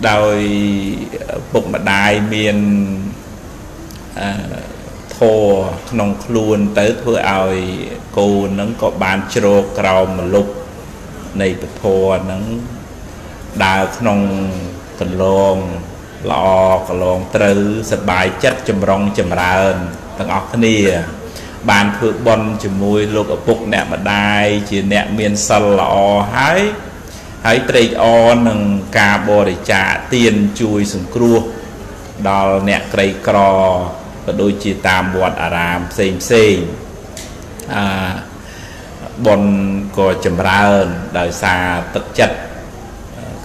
đời bụng đại miền thô nông luôn tới thưa ơi cô nắng có bàn chro cầu mà lục này thô nắng đào nông cần lon lò cần lon từ sạch bài chất chầm rong chầm rờn tầng óc nia bàn thưa bon chầm môi lục ở bục nẹm mà đại chỉ nẹm miền sân lò hái hãy trade on nâng cà bò để trả tiền chui xuống cua đào nẹt cây cò và đôi chia tam bọt aram xem xem bọn có chấm ra hơn đời xa tất chất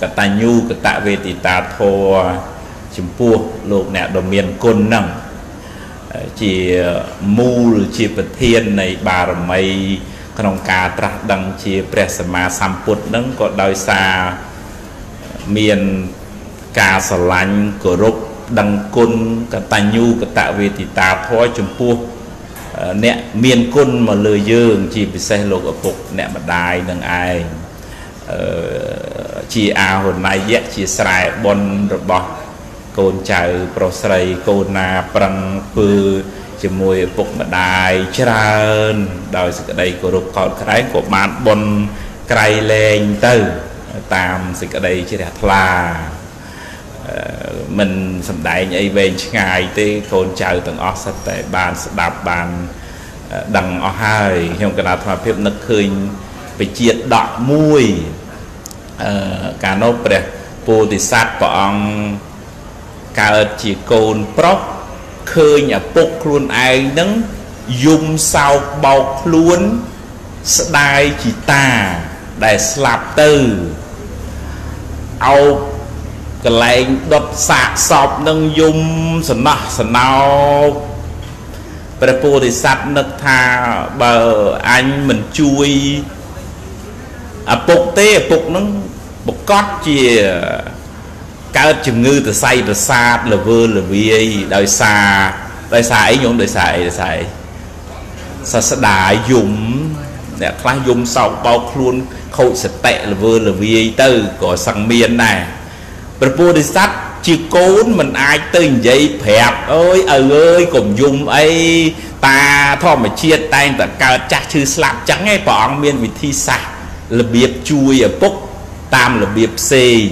cả ta nhu cả tạ về thì ta thô chấm pua lục nẹt đồng miền côn nâng chỉ mù chỉ vật thiên này bà mày Khổng cả trả đăng chìa Pressama Samput nâng có đôi xa miền cả sở lãnh cổ rục đăng côn cả ta nhu cả tạ về thì ta thôi chùm pua nẹ miền côn mà lời dương chìa bị xe lột ở phục nẹ mà đài nâng ai chìa à hồn này dẹ chìa sài bon rộp bọc côn cháu pro sầy côn na prăng phư chỉ mùi phục mà đài chá rơn đời sự đây của rục còn cái của mát bồn cây lên từ tam sự ở đây chỉ đẹp là mình sầm đại nhảy về ngày tới con chào từng óc sạch tại bàn đạp bàn đằng ở hai trong cái nào thỏa phép nực khơi bị chia đọt mùi cả nốt đẹp bồ thì sát bọn cả chỉ côn prop khơi nhà bốc luôn ai nắng dùng sao bọc luôn đại chỉ ta đại slap từ ao cái lại đập sạc sọp nâng dùng sần nào prepo thì sạch nước tha bờ anh mình chui bốc tê bốc nâng bốc cót chìa cái chừng ngư từ say từ xa là vơ là vi đời xa ấy nhổn đời xa đại dùng để khai dùng sau bao luôn khâu sạch tệ là vơ là vi từ có sang miền này Bodhisat chỉ cốn mình ai từng giấy phép ơi ơi cùng dùng ấy ta thôi mà chia tay ta cao chắc chứ slap trắng ngay bọn miền vị thi sạch là biệt chui ở bốc tam là biệt xì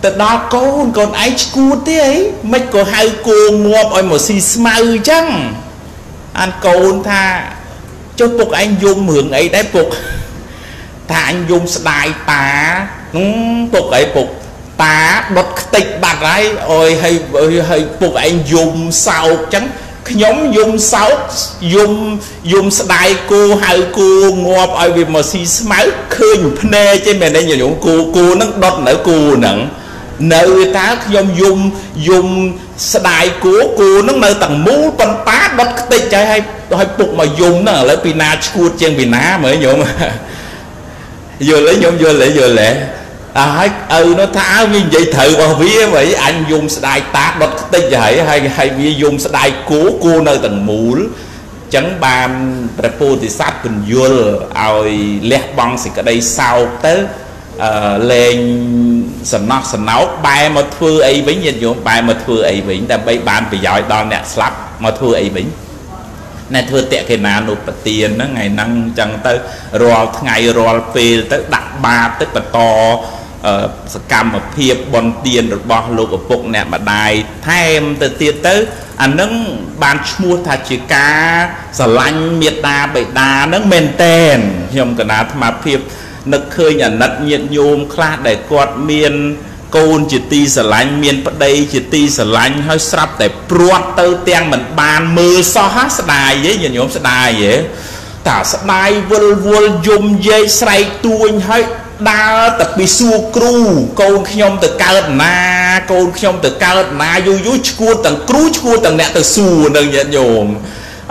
từ đó có còn ai cút thế ấy mấy cô hai cô ngọp ôi một xì smau chăng anh côn tha cho buộc anh dùng hưởng ấy đấy buộc tha anh dùng đại tá buộc ấy buộc tá bật tịch bạc ấy ôi hay buộc anh dùng sao chăng nhóm dùng sao dùng đại cô hai cô ngọp ôi vì một xì smau khơi nè trên mình đây nhiều cô nó đọt nở cô nặng nơi ta dùng đại của cô nó nơi tầng mũ con tá bắt tay chơi hay phục mà dùng nó lấy pina chuột trên pina mới nhộm vừa lấy nó tháo như vậy thử vào phía vậy anh dùng đại tá bắt tay vậy hay vì dùng đại của cô nơi tầng mũ chẳng bàn prepo thì sát bình vừa rồi lép băng thì cái đây sau tới lên sầm nóc sầm náo bài mà thưa ấy vĩnh nhiệt dụng bài mà thưa ấy vĩnh ta bay bàn phải giỏi đòn nẹt slap mà thưa ấy vĩnh này thưa tệ cái nào nộp tiền nó ngày năng chẳng tới rồi ngày rồi về tới đặt ba tới bật to cam mà thiệp bòn tiền được bỏ lục ở phục nẹt mà đài thêm từ tiền tới anh nâng bàn mua thà chỉ cá sờ lanh miệt đà bảy đà nâng men tên nhom cái nào mà thiệp nực khơi nhà nật nhiệt nhôm khá để quạt miên côn chỉ ti sờ lạnh miên bắt đây chỉ ti sờ lạnh hơi sập để pruat tơ teng mình bàn mưa so hát sài vậy nhìn nhôm sài vậy ta sài vul vul yum dây sài tuôn hơi đa tập bị su cru côn nhôm từ cao na con trong từ cao mà vui vui cua tầng cú cua tầng nẹt từ xù đừng nhận nhổm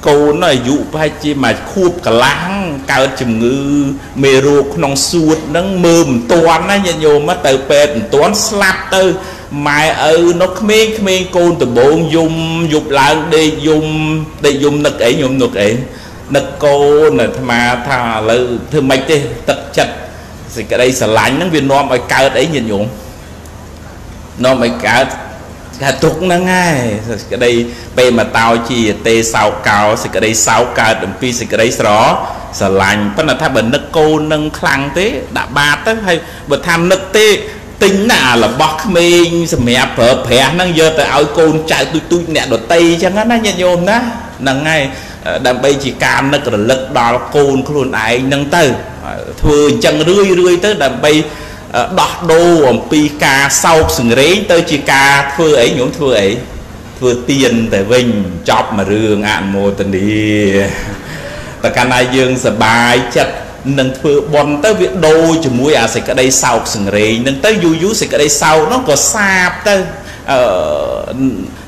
cồn này dụ phải chi mà khup cả láng cao chừng ngư mê ruột nòng suột nắng mờm toán á nhẹ nhôm á tới bệt toán slap tới mai ở nó khmê cồn từ bồn dùng dục lại để dùng nực ấy nhôm nực ấy nực cô nè mà thà là thưa mày thế tật chật thì cái đây sẽ lạnh nó viên non mày cao đấy nhìn nhộn non mày cả hạt thuốc nó ngay cái đây về mà tao chỉ tê sao cao thì cái đây sao cao đừng phi thì cái đây rõ sẽ lạnh vẫn là thay bởi nực cô nâng khăn thế đã ba tới hay bật tham nực tê tính là bọc mình mẹ phở phẻ năng giờ tại áo côn chạy tui nè đồ tây chẳng á nó nhìn nhộn đó nâng ngay đam bây chỉ cam nó còn lực đo cồn luôn ai nâng tới thừa chân rưỡi tới đam bây đọt đô ổn pi ca sau sừng rấy tới chỉ ca thừa ấy nhổm thừa ấy thừa tiền tại vinh chọc mà rương ạn mô tình đi ta can ai dương sợ bài chật nâng thừa bòn tới việc đô chỉ mũi à sẽ cái đây sau sừng rấy nâng tới vui sẽ cái đây sau nó có xa tới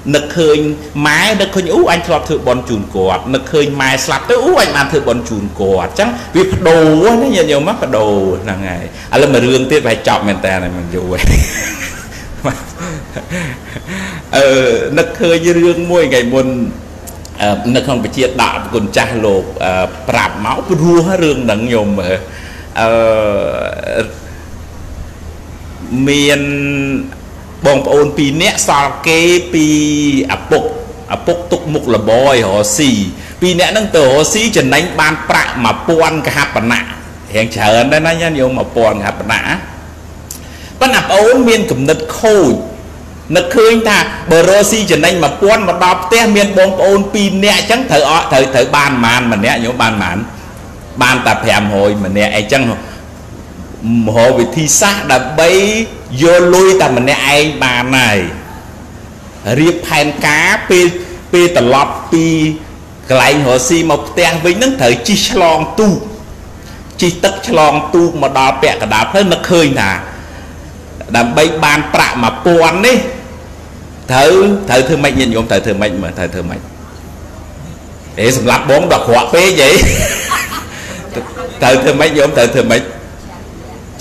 nực khơi mái nực khơi ú anh lọt thử bọn chùn cột nực khơi mái sập tới ú anh mà thử bọn chùn cột chẳng việc đồ nó nhiều mắc và đồ là ngày à là mà rương tiết phải chọn mình ta này mình vui nực khơi như rương môi ngày buồn nực không phải chia đạo còn cha lột bạp máu rua hết rương đặng nhiều mà miền bong ôn pi nét sao kê pi apok tục mục là boy họ xì pi nét nâng tờ họ xì trần đánh ban prạ mà pon cả hạt bản nã hiện chờ đây nói nha nhiều mà pon hạt bản nã ban ập ôn miên cầm nứt khôi nứt khơi ta bờ rô xì trần đánh mà pon mà đạp té miên bong ôn pi nét chẳng thở ọ thở ban màn mà nét nhiều ban màn ban ta thèm hồi mà nét ai chẳng họ bị thi sát đã bấy vô lui ta mình ai bà này riêng hành cá pi tờ lọt pi lại họ xi mộc tang với những thời chi lon tu mà đo bẹ cả đạp hết nó khơi nà đàm bấy ban prạ mà pon đấy thử thử mạnh nhìn ông thử mạnh để sầm lạp bốn đọc họ pê vậy thử mạnh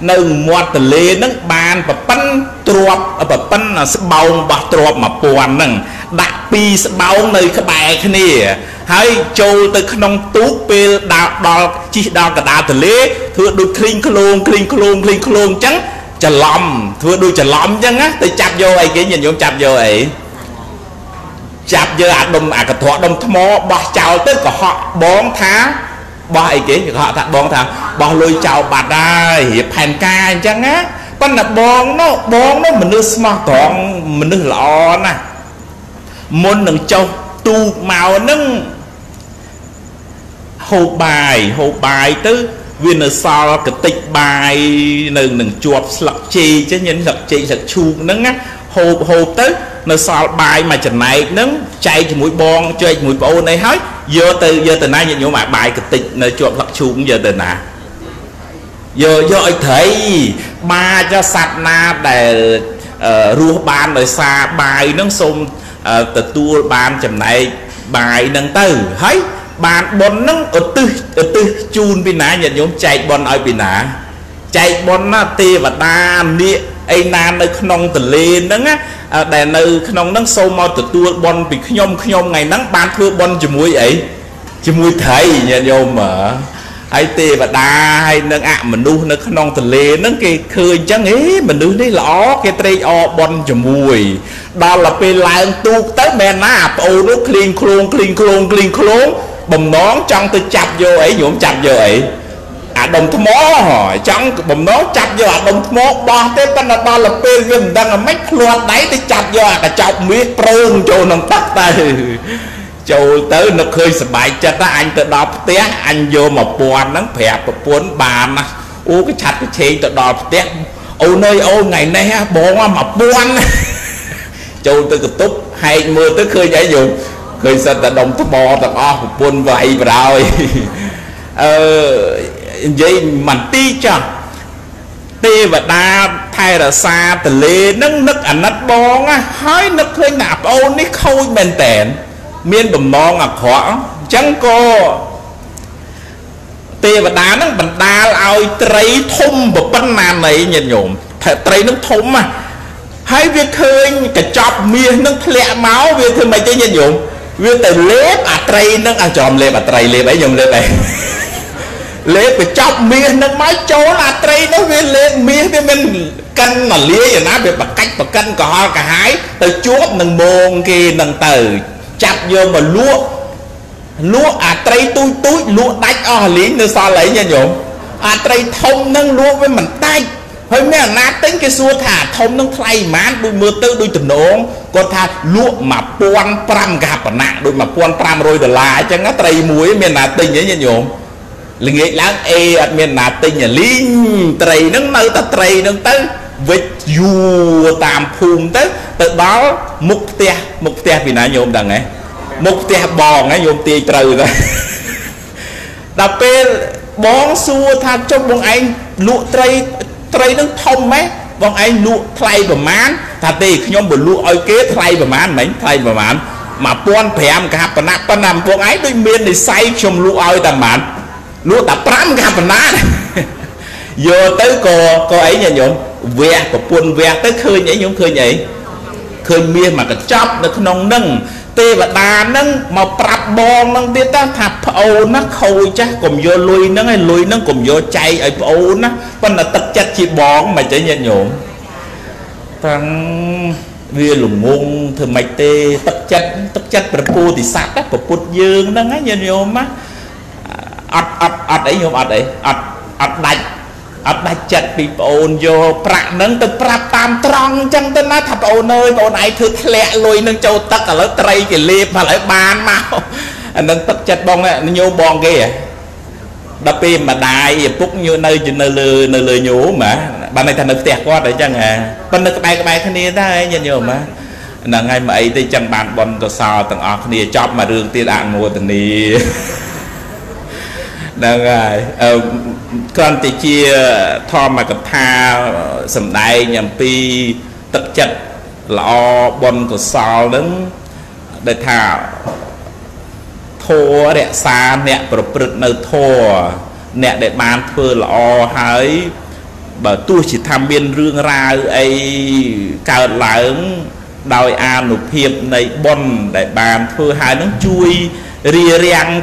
nâng mua từ lê nâng bàn và bắn trộp và bắn là sấp bông và trộp mà buồn nâng đại pi sấp bông nơi các bài cái này hay châu từ nông tú pê đào chỉ đào cả đào từ lê thưa đôi kling klong trắng chả lầm thưa đôi chả lầm trắng á từ chạp vô ấy cái nhìn vô chạp vô à đồng à cả thọ đồng tham bỏ chào tới cả họ bón thá bỏ ấy cái họ thằng bón thằng bỏ lôi chào bạt ra hiệp hành ca trắng á con là bón nó mình nước smart toàn mình nước lọ nè môn đường châu tu màu nâng hộp bài tới viên là sao cái tịch bài nâng chuột lật chi chứ nhìn lật chuông nâng á hộp tới nó sao bài mà chẳng này nâng chạy cho mũi bon chơi mũi bầu này hết giờ từ nay nhìn nhổ mà bài cái tịch là chuột lật chuông giờ từ nà giờ thấy ba cho sạch na để rùa ban rồi xa bài nâng xông từ tua ban chậm này bài nâng từ thấy bàn bón nâng ở tư chun bên ná nhận nhóm chạy bón ở bên ná chạy bón là tê và ta nịa ấy nan nơi nông từ lên nâng á để nơi nông nâng sâu mau từ tua bón bị khom ngày nắng ban thưa bón chỉ muối ấy chỉ muối thấy nhận nhóm mở hay tê và đa hay nâng ạ mình đu nó non thật lê nó kì khơi chẳng ấy mình đứng đấy lõ cái tây o bon cho mùi đó là pê lại tu tới mẹ nạp ô nó clean clone bầm nón trong tôi chặt vô ấy nhổm chặt vô ấy à đồng thấm mó hỏi trong bầm nón chặt vô à đồng thấm mó bo tới bên là đó là pê gần đang là mách loạt đấy tôi chặt vô à cả chọc miếng trơn cho nó tắt tay châu tới nó khơi sập bại chặt đó anh tự đọc tiếng anh vô mà buồn nắng phẹp và buồn bàn mà u cái chặt cái chê tự đọc tiếng ô nơi ô ngày nay bỏ mà buồn châu tới cực túc hay mưa tới khơi giải dụng khơi sập tự động tóc bò tập o buồn vậy rồi vậy mình ti cho tê và đa thay là xa từ lê nâng nức ảnh nát bóng á hói nức khơi nạp ô ní khôi bền tèn miền bầm mong à khó chẳng có tê và đá nó bẩn đa ao trầy thum bập bắn màn này nhện nhổm trầy nó thum mà hãy việc khơi cả chọc miên nó lẹ máu việc thì mày chơi nhện nhổm việc từ lép à trầy nó à chòm lép à trầy lép ấy nhổm lép này lép bị chọc miên nó mái chốn là trầy nó việc lép miên thì mình cân mà lía rồi nó việc bạc cách bạc cân cả ho cả hái từ chuốt nằng bồn kia nằng từ chặt vô mà lúa lúa à trây túi lúa đách o lý nó sao lấy nha nhộm à trây thông nâng lúa với mình tay hơi mấy là tính cái xua thả thông nâng thay mán đôi mưa tư đôi tình ổn còn thà lúa mà puan pram gặp ở nạ đôi mà puan pram rồi là chẳng á trây muối miền là tình ấy nha nhộm là nghĩa là ê ở miền là tình là lý trây nâng nơi ta trây nâng tới với dù tạm phùm tới tự đó mục tia vì nãy nhôm đằng này mục tia bò ngay nhôm tia trừ rồi đập pe bón xua than trong bọn anh lụa tray tray nó thông mấy bọn anh lụa thay và mán thà tì nhôm bự lụa oi kế thay và mán mấy thay và mán mà con phèm cả hạt và nằm bọn ấy đôi miên để say trong lụa oi tầm mán lụa tập pram cả hạt và nát giờ tới cô ấy nhà nhôm vẹt của buồn vẹt tới khơi nhảy nhôm khơi nhảy khơi miên mà cái chóp nó nông nâng tê và đà nâng mà prap bong nâng tê ta thạp ô nó khôi chắc cùng vô lùi nâng cùng vô chay ấy ô nó còn là tất chất chỉ bong mà chạy nhận nhộm thằng vía lùng ngôn thường mạch tê tất chất prappu thì sát á prappu dương nâng ấy nhận nhộm á ọt ấy nhộm ọt ấy ọt đạch chật bị bồn vô prạ nâng từ prạ tam trong chân tên á thập ô nơi bọn này thử lẹ lùi nâng châu tất ở lớp trây kì liếp mà lại bàn mau nâng tất chật bông á nó nhô bông kìa đập im mà đài phúc như nơi nhú mà bà này thằng nó tẹt quá đấy chăng à bên nó cái bài khá nia ta nhìn nhô mà nâng ngay mà ấy thì chẳng bàn bọn có sao tầng ọt nia chóp mà rương tiên đạn mua tầng nia nâng ngay còn thì chia thoa mà cặp tha sầm đại nhầm pi tất chật lọ bon của sao đến để thả thua để xa nẹt bật nơi thua nẹt để bàn phơi lọ hái bảo tôi chỉ tham biên rương ra ấy cả lãng đòi an nộp hiệp này bon để bàn phơi hái nó chui rìa riang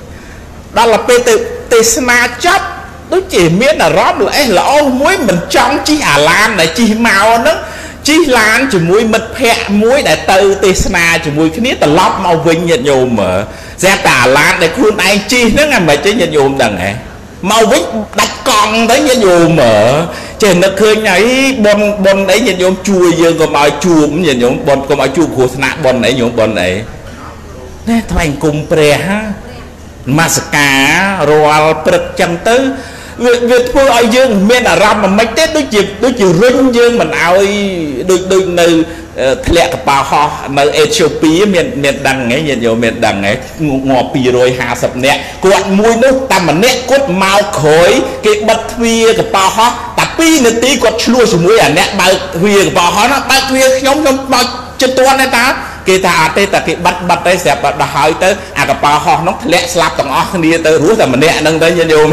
đó là pt tesna chót đối chỉ miết là rót lại là ô muối mình trong chi à lan này chi màu nó chi lan chỉ muối mật phe muối để từ tesna chỉ muối cái nít là lót màu vinh nhện nhôm mở ra cả lan để khuôn ai chi nó ngày mà chơi nhện nhôm đằng này màu vinh đặt còn tới nhện nhôm mở trên nó khơi nhảy bon đấy nhện nhôm chui dương còn màu chua cũng nhện nhôm bon còn màu chua của sna bon đấy nhôm bon đấy nè thành cùng pre ha มาสกาโรลเปิดจังตื้อ Việc phương ơi dương mình là rằm mà mấy tết đối chịu rinh dương mình áo đôi nơi lẹ bà ho mà Ethiopia miền đằng ấy nhìn vô miền đằng ấy ngọt bì rồi hà sập nẹ quạt mũi nó tầm mà nẹ cốt mau khối cái bật vía cái bà ho tập pi nè tí quạt lúa xuống mũi à nẹ bà vía cái bà ho nó bà vía nhóm bao chân toan đấy ta cái ta tê ta cái bật đấy sẹp bật hỏi tới à cái bà ho nó lẹ slap tòng ó đi tới rú là mình nẹ nâng tới nhìn vô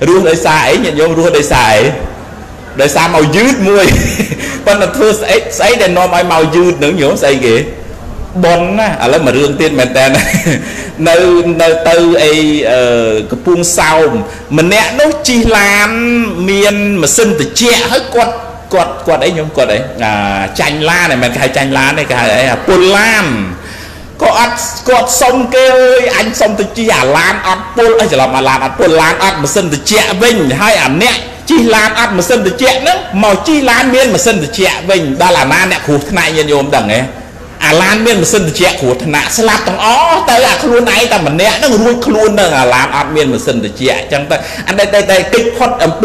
rú đời xài nhìn vô rú đời xài đời xa màu dứt mũi con là thưa sấy để nó mai màu dư nữa nhổ sấy kì bón á à lấy mà riêng tiền mệt đen nơi nơi từ ấy cái buông sau mình nè nó chi làm miền mà sinh từ che hết quạt ấy nhung quạt ấy à chanh la này mình khai chanh lá này khai ấy à buôn lam quạt sông kêu anh sông từ chi à lan ăn buôn ấy chỉ là mà làm ăn buôn lan ăn mà sinh từ che vinh hay ảnh nè chi làm ăn mà sinh từ trẻ nữa màu chi làm miên mà sinh từ trẻ mình đó là ma nè khổ này nhìn vô đằng ấy à làm miên mà sinh từ trẻ khổ thằng nạ slap thằng ó tới à khuôn này ta mình nè nó luôn khuôn nữa à làm ăn miên mà sinh từ trẻ chẳng ta anh đây kích hot MP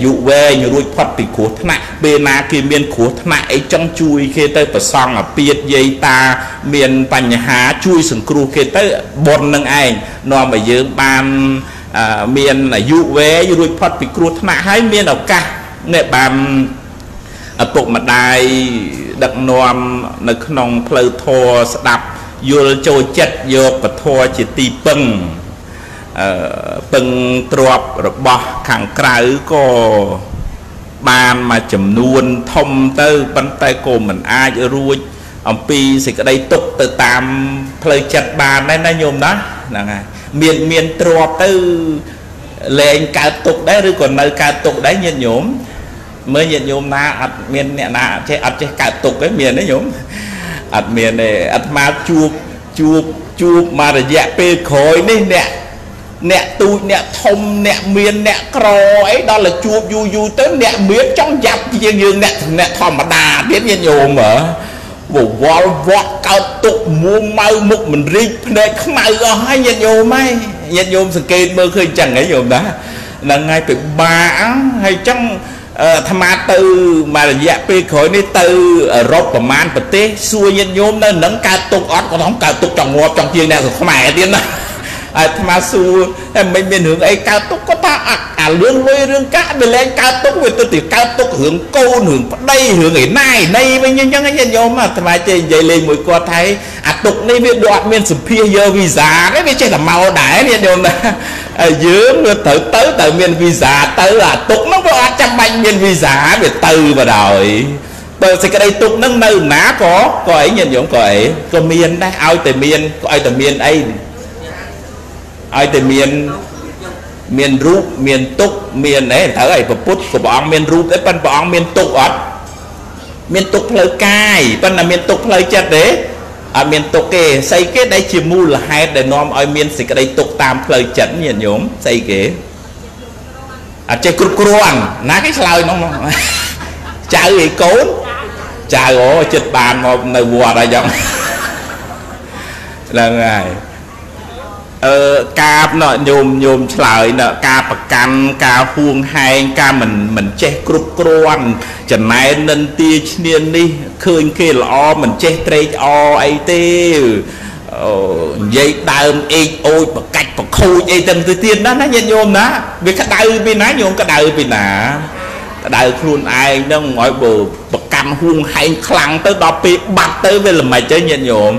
dụ về như đuôi thoát bị khổ thân ạ bê na kia miên khổ thân ạ ấy trong chui khi tới và xong ở biết dây ta miên bành há chui sừng cru khi tới bọn nâng anh nó mà dưới ban miên là dụ về như đuôi thoát bị khổ thân ạ hay miên nào cả nè bàn ở bộ mặt đài đặc nòm nực nòng phơi thô đạp vô trôi chết vô và thô chỉ tì bưng bưng trộp rồi bỏ khẳng cãi có bàn mà chấm nuôn thông tư bánh tay cô mình ai ở ruột ông pi sẽ ở đây tục từ tạm phơi chặt bàn đây này nhôm đó là miền trộp tư lên cả tục đấy rồi còn nơi cả tục đấy nhìn nhôm mới nhận nhôm na ạt miền nè na chế ạt chế cả tục cái miền đấy nhôm ạt miền này ạt má chuột mà là dẹp pe khói đấy nè tui nè thông nè miền nè cò ấy đó là chuột du tới nè miếng trong dập như nè thòm mà đà biết nhận nhôm ở bộ vót cả tục mua mau mục mình riết để không ai có hay nhận nhôm sự kiện mơ khơi chẳng ấy nhôm đó là ngay từ ba hay trong tham gia từ mà dẹp pe khởi đi từ rốt và man và té xuôi nhân nhôm nó nắng ca tục ót còn không ca tục trồng ngọt trồng chiên này rồi không mẹ tiên đó tham gia xuôi em mình hướng ấy ca tục có ta à lương lôi lương cá mình lên ca tục về tôi tìm ca tục hướng câu hướng đây hướng ngày nay đây với nhân nhôm mà tham gia chơi dậy lên mỗi qua thấy à tục này biết đoạt miền sụp phi giờ vì giá đấy với chơi là màu đáy nhân nhôm này dưỡng tới từ miền visa tới là tục nó có trăm banh miền visa về từ và đòi bởi vì cái đây tục nâng nơi ná có ấy nhìn giống cõi có miền đấy ai từ miền ấy ai từ miền rúp miền tục miền đấy thở ấy và put của bọn miền rúp đấy bên bọn miền tục ọt miền tục lời cai bên là miền tục lời chết đấy ở miền tục kê xây cái đây chỉ mua là hai để nom ở miền xây cái đây tục tam lời chẩn nhìn nhổm xây kế à chơi cột cồn ná cái lời nó chào gì cốn chào gỗ chật bàn mà người vua đại dòng là ngày ca nọ nhôm lời nọ ca bạc can ca huông hai ca mình chơi cột cồn chẳng may nên tia niên đi khơi kia là o mình chết trây o ấy tiêu dây đờm ấy ôi bậc cạch bậc khôi ấy tầm từ tiên đó nó nhân nhôm đó vì cái đời vì nó nhôm cái đời vì nà đời luôn ai nó ngồi bờ bậc cam huông hay khăn tới đó bị bắt tới về là mày chơi nhân nhôm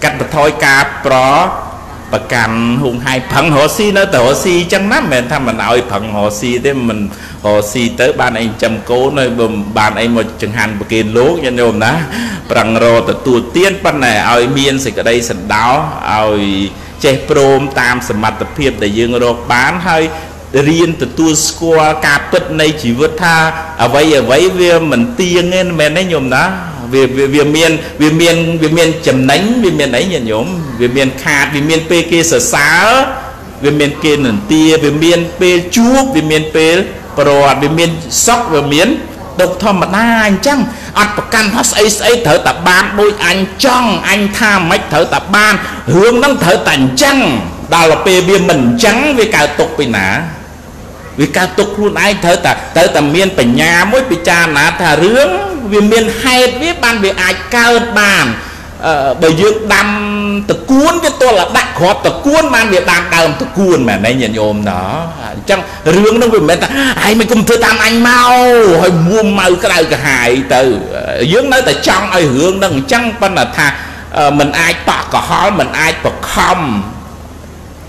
cắt bật thôi cá pro ประกันหุงไฮผังหอซีเนอะแต่หอซีจังนั้นแม่ถ้ามันเอาไอ้ผังหอซีได้มันหอซีเตอบ้านไอ้จำโก้เนอะบ้านไอ้หมดจังหันประกันโลกยันโยมนะปรังโรแต่ตัวเตี้ยนปั้นไหนเอาไอ้เมียนสิกระไดสันดาวเอาเจ็บโรมตามสมรรถเพียบแต่ยืงโรคบ้านให้เรียนแต่ตัวสกัวกาปิดในชีวิตท่าเอาไว้เวียมันเตี้ยเงี้ยแม่นไอ้โยมนะเวียนจำนั้นเวียนเมียนไหนเนี่ยโยมเวียนเมียนขาดเวียนเมียนเปเกสสาเวียนเมียนเกนหนึ่งเตียเวียนเมียนเปจูบเวียนเมียนเปปรอดเวียนเมียนซอกเวียนเมียนตกทอมมันน่าอันจังอัดประกันพัสไอเถอะตับบ้านบุยอันจังอันท่าไม่เถอะตับบ้านเรื่องนั้นเถอะตันจังดาวเปเวียนมันจังเวียนการตกไปหนาวิการตกรุ่นไอเธอแต่เมียนปัญญาไม่ปิจารณาถ้าเรื่องเวียนเมียนให้เวียนบ้านเวียนไอเกิดบ้านใบยืดดำตะกูนเวียนตัวละดักขอบตะกูนมันเวียนตามเดิมตะกูนแบบนี้เนี่ยโยมเนาะจังเรื่องนั้นเวียนแต่ไอไม่กุมเธอตามไอเมาให้มัวเมาก็ได้ก็หายเตอยืดนั้นแต่จังไอเรื่องนั้นจังปัญหามันไอปากกระหอบมันไอปากคำ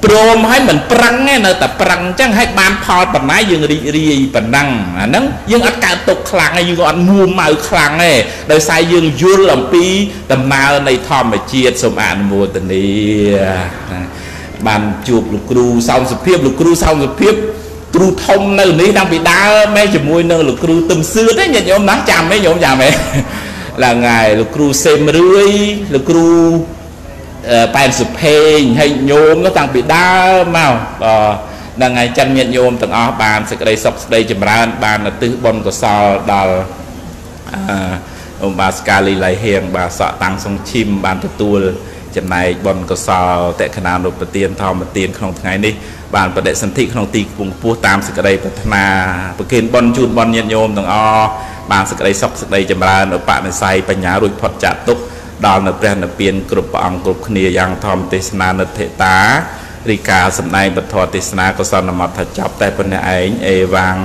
โปรมให้เหมือนปรังเนี่ยนะแต่ปรังจังให้บานพอดแบบไหนยังรีปนังอันนั้นยังอากาศตกคลังไอ้ยังอัดมูมเอาคลังไอ้โดยสายยังยุ่นลำปีตำนาในทอมไอเจียดสมานมัวตันดีบานจูบลูกครูสาวสุเพียบลูกครูสาวสุเพียบครูทมนั่นนี่นั่งไปด่าแม่จะมวยนั่นลูกครูตึมซื้อได้ยังโยมนะจำไหมโยมจำไหมlàไงลูกครูเซมรุ่ยลูกครูแปนสุเพงให้โยมก็ต่างไปด่าเมาดังไงจันเมียนโยมต่างอ๋อบานสักใดสักใดจำร้านบานตื้อบนก็ซอดอลบาสกาลีไหลเฮงบาสะตังทรงชิมบานประตูจำนายบนก็ซอแต่ขนาดประเตียนทอมประเตียนขนมไงนี่บานประเดสันติขนมตีปุ่งปูตามสักใดพัฒนาประเคนบนจูนบนเมียนโยมต่างอ๋อบานสักใดสักใดจำร้านอุปะเป็นไซปัญญารุ่ยพอดจัดตุกดอลนับแปลนับเปลี่ยนกรุบปองกรุบเนียยังทอมเตสนาเนเทตาริกาสำนัยบัตรทอติสนากสนมัตถจับแต่ปนไอเอวัง